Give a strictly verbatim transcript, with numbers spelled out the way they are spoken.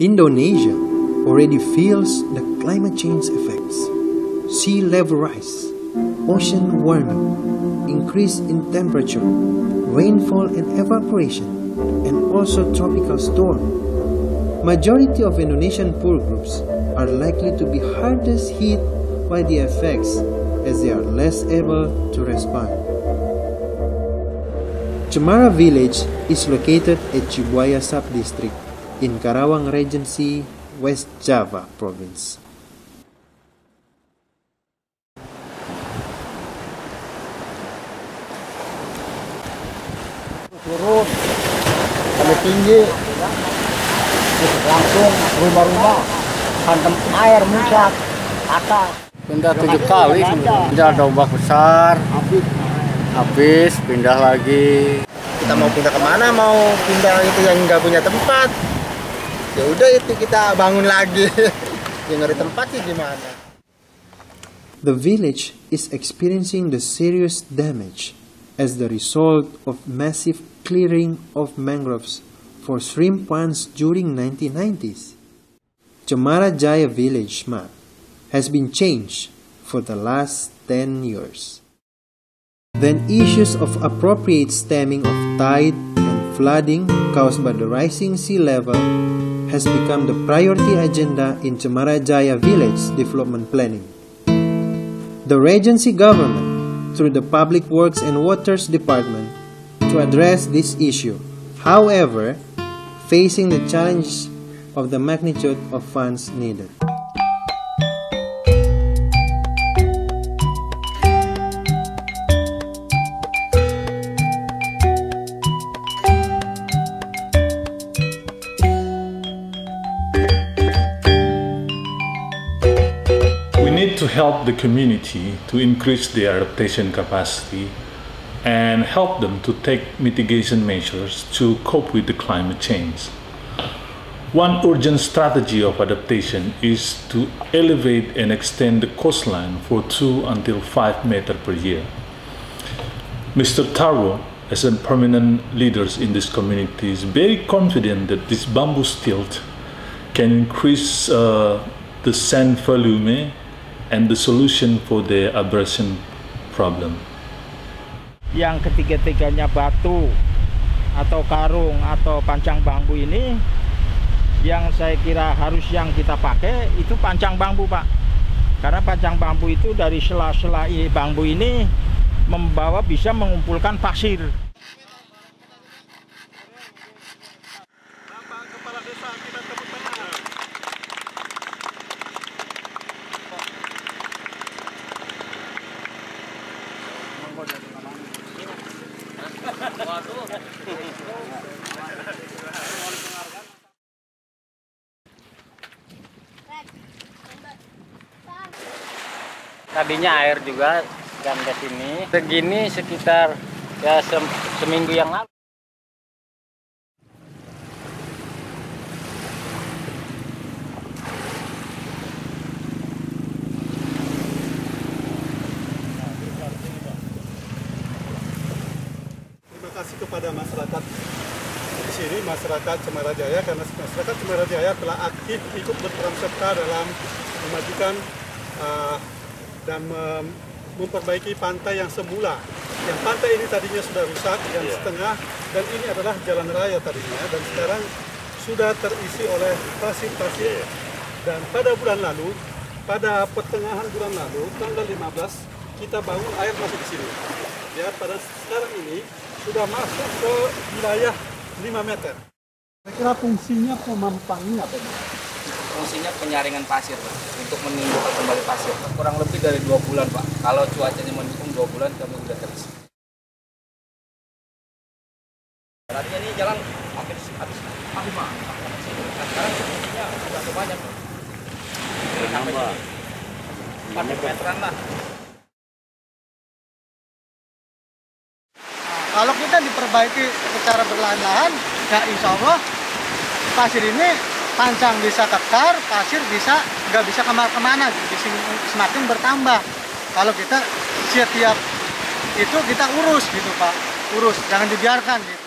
Indonesia already feels the climate change effects. Sea level rise, ocean warming, increase in temperature, rainfall and evaporation, and also tropical storm. Majority of Indonesian poor groups are likely to be hardest hit by the effects as they are less able to respond. Cemara Village is located at Cibuaya Subdistrict in Karawang Regency, West Java Province. Turun, kalau tinggi langsung rumah-rumah hantam air muncrat atas. Pindah tujuh kali, pindah ada ombak besar, habis pindah lagi. Kita mau pindah kemana? Mau pindah itu yang nggak punya tempat? Ya udah itu kita bangun lagi. Yang ada tempat sih gimana? The village is experiencing the serious damage as the result of massive clearing of mangroves for shrimp ponds during nineteen nineties. Cemara Jaya Village map has been changed for the last ten years. Then issues of appropriate stemming of tide and flooding caused by the rising sea level has become the priority agenda in Cemara Jaya Village development planning. The Regency government through the Public Works and Waters Department to address this issue. However, facing the challenge of the magnitude of funds needed. To help the community to increase their adaptation capacity and help them to take mitigation measures to cope with the climate change. One urgent strategy of adaptation is to elevate and extend the coastline for two until five meters per year. Mister Taro, as a permanent leader in this community, is very confident that this bamboo stilt can increase uh, the sand volume and the solution for the abrasion problem. Yang ketiga-tiganya batu atau karung atau pancang bambu ini, yang saya kira harus yang kita pakai itu pancang bambu, Pak. Karena pancang bambu itu dari sela-sela bambu ini membawa bisa mengumpulkan pasir. Bapak Kepala Desa kita tepuk tangan. Tadinya air juga dan ke sini segini sekitar ya sem seminggu yang lalu. Kepada masyarakat di sini, masyarakat Cemara Jaya, karena masyarakat Cemara Jaya telah aktif ikut berperan serta dalam memajukan uh, dan um, memperbaiki pantai yang semula. Yang pantai ini tadinya sudah rusak, yang yeah. setengah, dan ini adalah jalan raya tadinya, dan sekarang sudah terisi oleh pasir-pasir. Yeah. Dan pada bulan lalu, pada pertengahan bulan lalu, tanggal lima belas, kita bangun air masuk di sini. Ya, pada sekarang ini sudah masuk ke wilayah lima meter. Saya kira fungsinya pemampangnya apa? Fungsinya penyaringan pasir, Pak, untuk menumbuhkan kembali pasir. Kurang lebih dari dua bulan, Pak. Kalau cuacanya mendukung dua bulan kami sudah terisi. Artinya ini jalan habis habis habis, Pak. Sekarang fungsinya sudah banyak, Pak. Sampai empat meteran lah. Kalau kita diperbaiki secara berlahan-lahan, ya insya Allah pasir ini pancang bisa kekar, pasir bisa nggak bisa kemana-kemana, semakin bertambah. Kalau kita setiap itu kita urus gitu, Pak, urus, jangan dibiarkan. Gitu.